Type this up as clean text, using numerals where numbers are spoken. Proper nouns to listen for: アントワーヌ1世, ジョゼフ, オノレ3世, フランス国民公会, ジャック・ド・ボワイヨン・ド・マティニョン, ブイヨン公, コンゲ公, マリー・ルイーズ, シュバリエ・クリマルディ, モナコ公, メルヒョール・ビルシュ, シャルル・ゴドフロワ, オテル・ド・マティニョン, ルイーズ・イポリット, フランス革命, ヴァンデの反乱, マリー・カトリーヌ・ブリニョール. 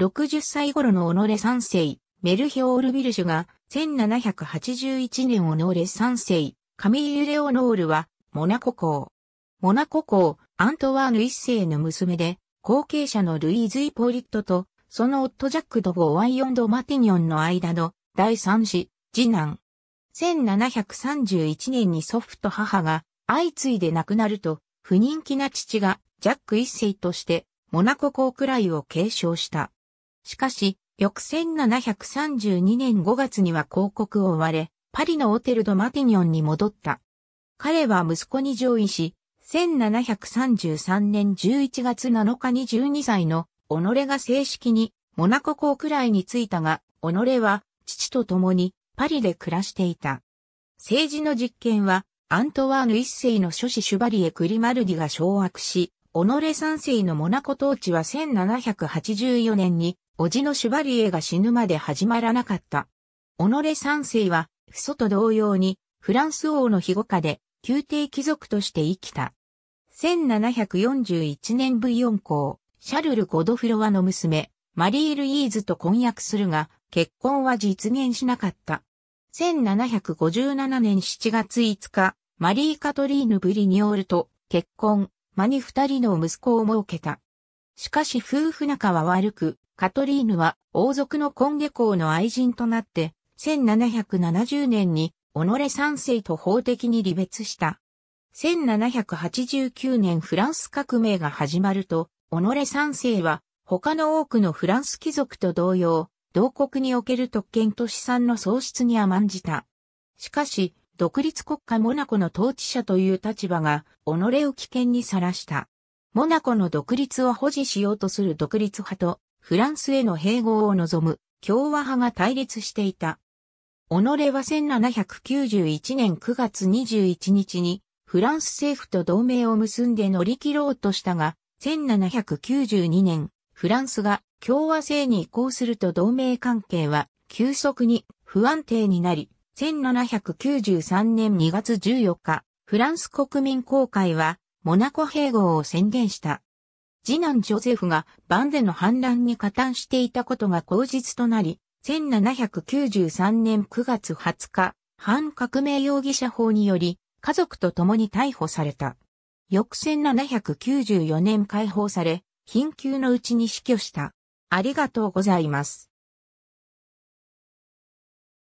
60歳頃のオノレ3世、メルヒョール・ビルシュが、1781年オノレ3世、カミーユ・レオノールは、モナコ公、アントワーヌ一世の娘で、後継者のルイーズ・イポリットと、その夫ジャック・ド・ボワイヨン・ド・マティニョンの間の、第三子、次男。1731年に祖父と母が、相次いで亡くなると、不人気な父が、ジャック一世として、モナコ公くらいを継承した。しかし、翌1732年5月には公国を追われ、パリのオテル・ド・マティニョンに戻った。彼は息子に譲位し、1733年11月7日に12歳の、オノレが正式に、モナコ公くらいに就いたが、オノレは、父と共に、パリで暮らしていた。政治の実権は、アントワーヌ一世の諸子シュバリエ・クリマルディが掌握し、オノレ三世のモナコ統治は1784年に、叔父のシュバリエが死ぬまで始まらなかった。オノレ三世は、父祖と同様に、フランス王の庇護下で、宮廷貴族として生きた。1741年ブイヨン公、シャルル・ゴドフロワの娘、マリー・ルイーズと婚約するが、結婚は実現しなかった。1757年7月5日、マリー・カトリーヌ・ブリニョールと結婚、間に二人の息子を設けた。しかし夫婦仲は悪く、カトリーヌは王族のコンゲ公の愛人となって、1770年にオノレ3世と法的に離別した。1789年フランス革命が始まると、オノレ3世は他の多くのフランス貴族と同様、同国における特権と資産の喪失に甘んじた。しかし、独立国家モナコの統治者という立場が、己を危険にさらした。モナコの独立を保持しようとする独立派と、フランスへの併合を望む共和派が対立していた。己は1791年9月21日に、フランス政府と同盟を結んで乗り切ろうとしたが、1792年、フランスが、共和制に移行すると同盟関係は急速に不安定になり、1793年2月14日、フランス国民公会はモナコ併合を宣言した。次男ジョゼフがバンでの反乱に加担していたことが口実となり、1793年9月20日、反革命容疑者法により家族と共に逮捕された。翌1794年解放され、貧窮のうちに死去した。ありがとうございます。